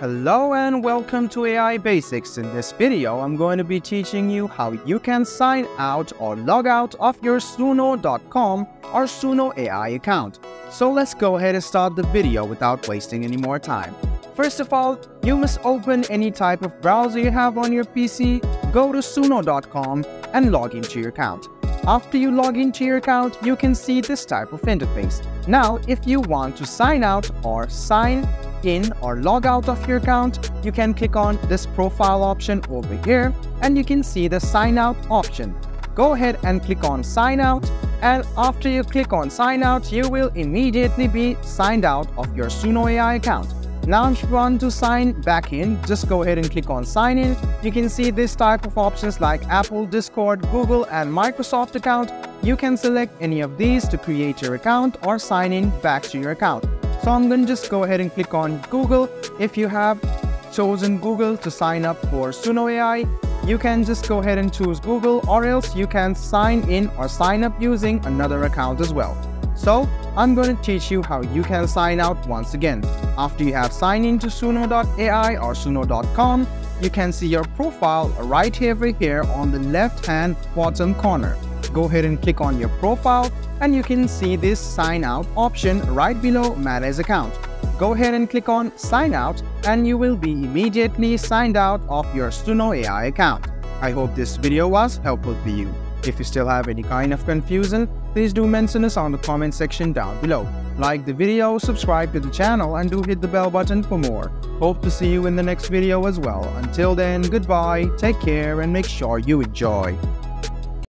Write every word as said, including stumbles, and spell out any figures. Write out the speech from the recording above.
Hello and welcome to A I Basics. In this video, I'm going to be teaching you how you can sign out or log out of your Suno dot com or Suno A I account. So let's go ahead and start the video without wasting any more time. First of all, you must open any type of browser you have on your P C, go to Suno dot com and log into your account. After you log into your account, you can see this type of interface. Now, if you want to sign out or sign in or log out of your account, you can click on this profile option over here and you can see the sign out option. Go ahead and click on sign out, and after you click on sign out, you will immediately be signed out of your Suno A I account. Now if you want to sign back in, just go ahead and click on sign in. You can see this type of options like Apple, Discord, Google and Microsoft account. You can select any of these to create your account or sign in back to your account. So I'm going to just go ahead and click on Google. If you have chosen Google to sign up for Suno A I, you can just go ahead and choose Google, or else you can sign in or sign up using another account as well. So I'm going to teach you how you can sign out once again. After you have signed into Suno dot A I or Suno dot com, you can see your profile right here, over here on the left hand bottom corner. Go ahead and click on your profile and you can see this sign out option right below manage account. Go ahead and click on sign out and you will be immediately signed out of your Suno A I account. I hope this video was helpful for you. If you still have any kind of confusion, please do mention us on the comment section down below. Like the video, subscribe to the channel and do hit the bell button for more. Hope to see you in the next video as well. Until then, goodbye, take care and make sure you enjoy.